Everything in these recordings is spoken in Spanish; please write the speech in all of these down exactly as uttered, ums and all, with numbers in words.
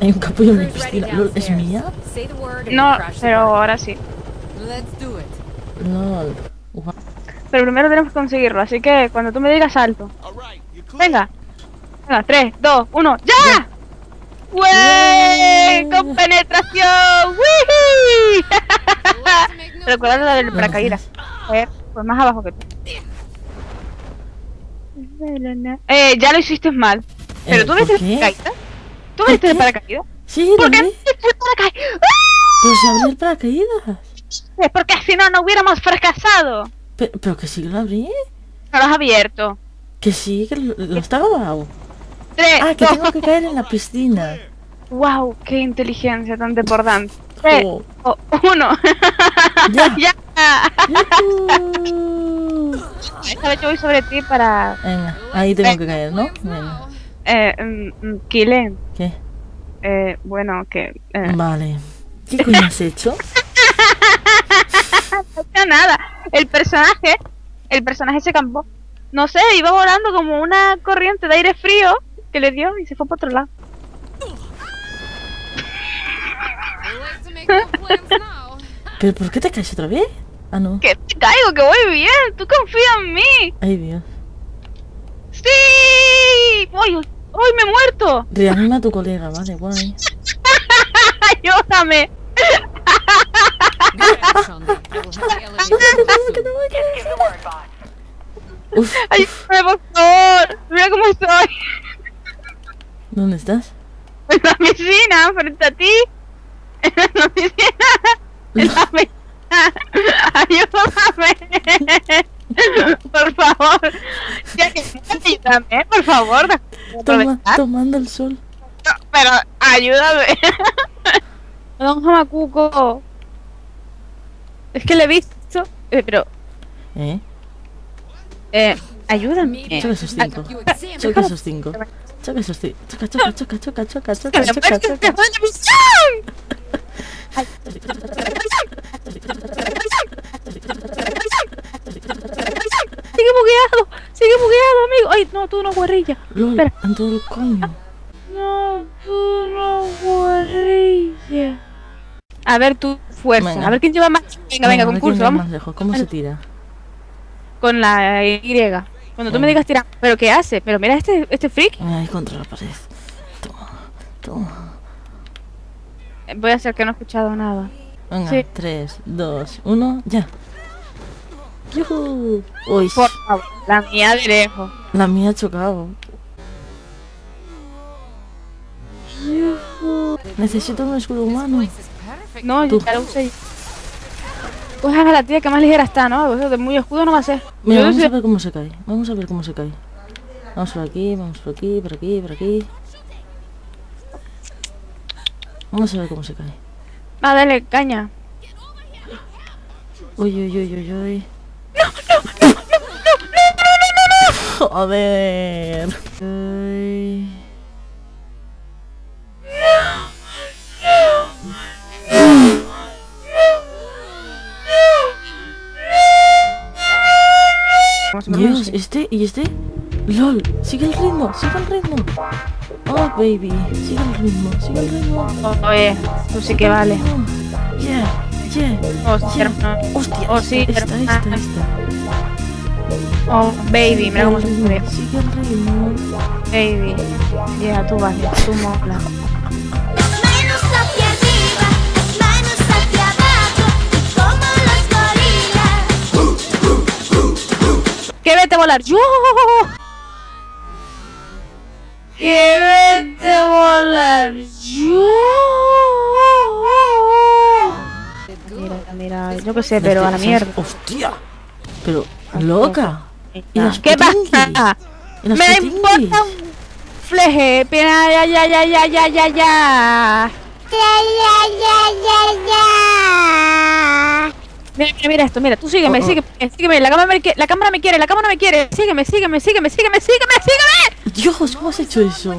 Hay un capullo en mi piscina. ¿Es mía? No, pero ahora sí. No. Pero primero tenemos que conseguirlo, así que cuando tú me digas salto. Venga. Venga, tres, dos, uno, ¡ya! ¡Wey! ¡Con penetración! ¡Wii! Recuerda la del paracaídas. A ver, pues más abajo que tú. Eh, ya lo hiciste mal. ¿Pero tú viste el paracaídas? ¿Tú viste el paracaídas? Sí, ¿por qué no viste el paracaídas? Pero se abrió el paracaídas. Es porque si no, no hubiéramos fracasado. Pero, pero que sí lo abrí. No lo has abierto. Que sí, que lo, lo estaba abajo. Tres, ah, que dos. Tengo que caer en la piscina. Wow, qué inteligencia tan desbordante. Tres, oh. Oh, uno. Ya. Ya. Esta vez yo voy sobre ti para... Venga, ahí tengo eh. que caer, ¿no? Venga. Eh, um, Kyle. ¿Qué? Eh, bueno, que... Eh. Vale. ¿Qué coño has hecho? No sé nada. El personaje, el personaje se campó. No sé, iba volando como una corriente de aire frío que le dio y se fue para otro lado. ¿Pero por qué te caes otra vez? Ah, no. Que te caigo, que voy bien. Tú confía en mí. Ay, Dios. ¡Sí! ¡Uy, uy, me he muerto! Reanima a tu colega, vale, guay. ¡Ayúdame! Uf, ayúdame, por favor. Mira cómo estoy. ¿Dónde estás? En la piscina, frente a ti. En la piscina. En la piscina. Ayúdame. Por favor. Ya que ayúdame, por favor. Toma, tomando el sol. No, pero ayúdame. Don Jamacuco. Es que le he visto. Eh, pero. ¿Eh? Eh, ayúdame. Choca esos cinco. Choca esos cinco. Choca esos cinco. Choca, choca, choca, choca, choca, choca, choca, choca. Sigue bugueado, sigue bugueado, amigo. Ay, no, tú no guerrilla. Espera. Todo coño. No, tú no guerrilla. A ver tu fuerza. Venga. A ver quién lleva más. Venga, venga, venga concurso, vamos. Más lejos. ¿Cómo se tira? Con la Y. Cuando tú eh. me digas tira, ¿pero qué hace? Pero mira este, este freak. Ay, contra la pared. Toma, toma. Voy a hacer que no he escuchado nada. Venga, sí. tres, dos, uno, ya. ¡Yuhu! Uy. Por favor, la mía de lejos. La mía ha chocado. Yuhu. Necesito un escudo humano. No, yo ya lo usé. Pues a la tía que más ligera está, ¿no? Eso de muy escudo no va a ser. Mira, vamos a ver cómo se cae. Vamos a ver cómo se cae. Vamos por aquí, vamos por aquí, por aquí, por aquí. Vamos a ver cómo se cae. Va, dale, caña. Uy, uy, uy, uy, uy. No, no, no, no, no, no, no, no, no, no. Joder. Uy. Dios, este y este. LOL, sigue el ritmo, sigue el ritmo. Oh, baby, sigue el ritmo, sigue el ritmo. Oh, oye, tú sí que vale. Yeah, yeah. Oh, yeah. Hostia, oh, sí, esta, esta, esta, esta. Oh, baby, mira cómo se mueve. Sigue el ritmo. Baby, yeah, tú vale, tú mofla. ¡Que vete a volar! ¡Yo! ¡Que vete a volar! ¡Yo! Mira, mira, yo qué sé, pero a la mierda. ¡Hostia! Pero, loca. ¿Qué pasa? ¡Me importa un fleje! ¡Ya, ya, ya, ya, ya, ya, ya! ¡Ya, ya, ya, ya, ya! Mira, mira, mira esto, mira, tú sígueme, oh, oh. sígueme, sígueme, la cámara, me, la cámara me quiere, la cámara me quiere, sígueme, sígueme, sígueme, sígueme, sígueme, sígueme. Dios, ¿cómo has hecho eso?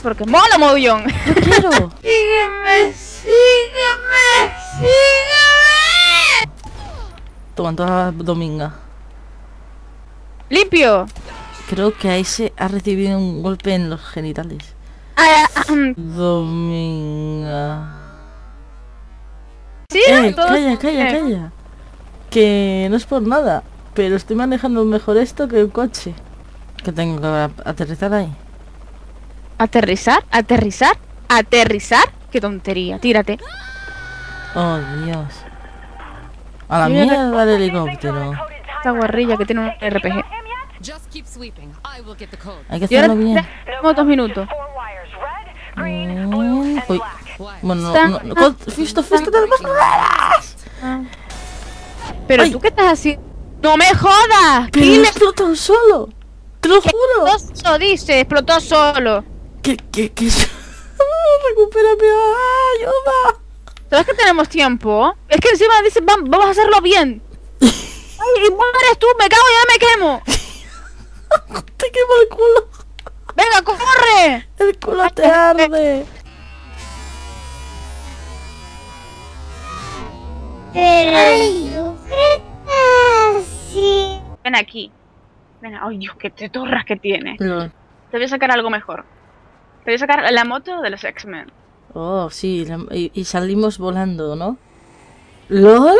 Porque mola mogollón. Yo quiero. Sígueme, sígueme, sígueme. Toma, toda dominga. Limpio. Creo que ahí se ha recibido un golpe en los genitales. Dominga. Sí, eh, todos... Calla, calla, calla. Que no es por nada, pero estoy manejando mejor esto que el coche. Que tengo que aterrizar ahí. ¿Aterrizar? ¿Aterrizar? ¿Aterrizar? ¡Qué tontería! Tírate. Oh, Dios. A la mierda el helicóptero. Esta guarrilla que tiene un R P G. Hay que hacerlo bien. Tenemos dos minutos. Mm, uy. Bueno, no, no, no. Fisto, fisto, tenemos ruedas. Pero ay, tú qué estás así. ¡No me jodas! ¡Que le explotó solo! ¡Te lo juro! Explotó, dice, explotó solo. ¿Qué, qué, qué? Recupérame, ayuda. ¿Sabes que tenemos tiempo? Es que encima dicen, vamos a hacerlo bien. Ay, igual eres tú, me cago, ya me quemo. Te quemo el culo. Venga, corre. El culo te arde. Pero, ¿qué así? Ven aquí. Ven, ay, Dios, qué tetorras que tiene. No. Te voy a sacar algo mejor. Te voy a sacar la moto de los X-Men. Oh, sí, la, y, y salimos volando, ¿no? ¿LOL?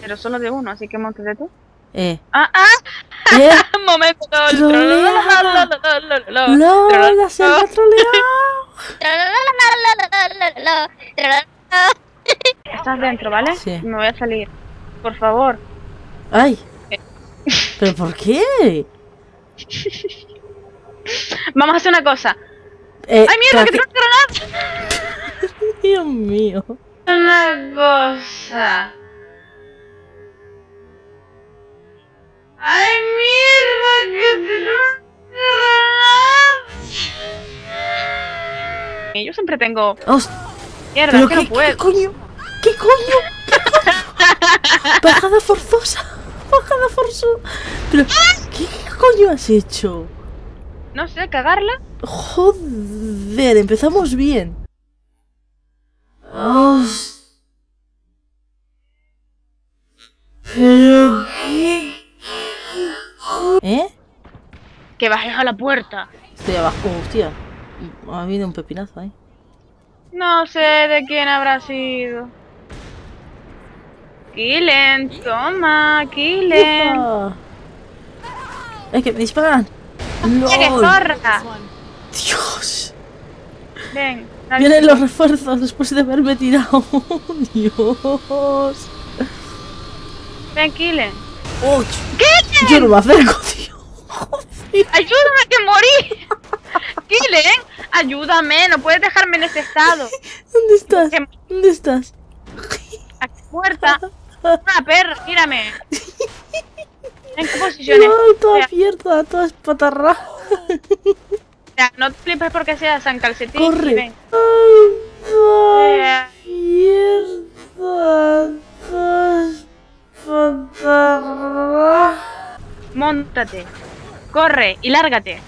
Pero solo de uno, así que montate tú. Eh. ¡Ah, ah! ¿Eh? ¡Momento! ¡Lol! ¡Lol! ¡Lol! ¡La se ha troleado! Estás dentro, ¿vale? Sí. Me voy a salir. Por favor. ¡Ay! Eh. ¿Pero por qué? Vamos a hacer una cosa. Eh, ¡Ay, mierda, que tengo granadas! Dios mío. Una cosa. ¡Ay, mierda, que tengo granadas! Yo siempre tengo... Host... Mierda, es que no puedo. ¿Qué coño? ¿Qué coño? ¿Qué coño? Bajada forzosa. Bajada forzosa. Pero, ¿qué coño has hecho? No sé, cagarla. Joder, empezamos bien. Oh. Pero qué... ¿Eh? Que bajes a la puerta. Estoy abajo, hostia. Ha habido un pepinazo ahí. No sé de quién habrá sido. Kylen, toma, Kylen. Es que me disparan. ¡Lol! ¡Dios! Ven, vienen los refuerzos después de haberme tirado. ¡Dios! Ven, Kylen. ¡Oh! ¡Kylen! Yo no me acerco, tío. ¡Joder! ¡Ayúdame que morí! ¡Kylen! ¡Ayúdame! ¡No puedes dejarme en este estado! ¿Dónde estás? ¿Dónde estás? ¡A qué puerta! ¡Una perra! ¡Mírame! ¿En qué posiciones? No, toda abierta, toda espatarrada. No te flipes porque sea San Calcetín. ¡Corre! Ven. ¡Toda abierta, toda espatarrada! Móntate, corre y lárgate.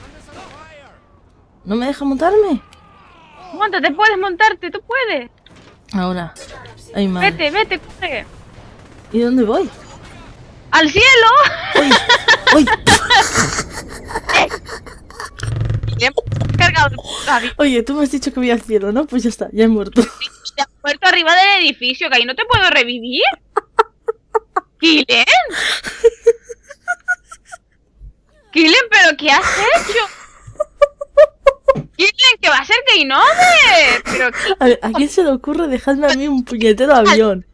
¿No me deja montarme? Móntate, puedes montarte, tú puedes. Ahora. Ay, madre. Vete, vete, corre. ¿Y dónde voy? ¡Al cielo! ¡Uy! ¡Uy! ¿Eh? Cargado, oye, tú me has dicho que voy al cielo, ¿no? Pues ya está, ya he muerto. Ya he muerto arriba del edificio, que ahí no te puedo revivir. ¿Kylen? ¿Kylen, pero qué has hecho? ¿Kylen, que va a ser que inove? ¿Pero qué? ¿A quién se le ocurre dejarme a mí un puñetero avión?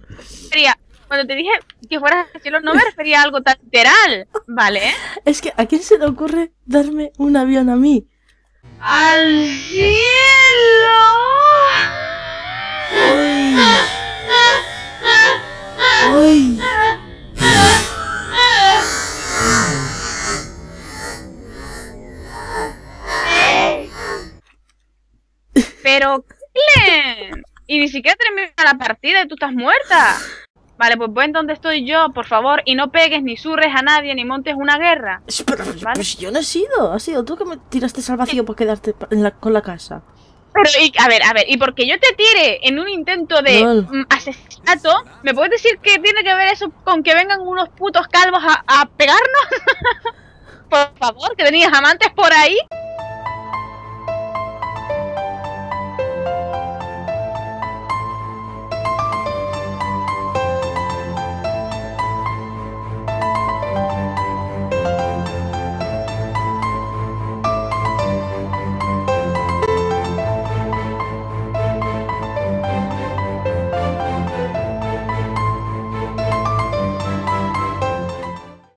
Sería... Cuando te dije que fueras al cielo no me refería a algo tan literal, ¿vale? Es que ¿a quién se le ocurre darme un avión a mí? ¡Al cielo! ¡Ay! ¡Ay! Pero, Kylen, y ni siquiera termina la partida y tú estás muerta. Vale, pues ven dónde estoy yo, por favor, y no pegues ni surres a nadie, ni montes una guerra. Pero, ¿vale? Pues yo no he sido, has sido tú que me tiraste al vacío por quedarte en la, con la casa. Pero, y, a ver, a ver, y porque yo te tire en un intento de mm, asesinato, ¿me puedes decir que tiene que ver eso con que vengan unos putos calvos a, a pegarnos? Por favor, que tenías amantes por ahí.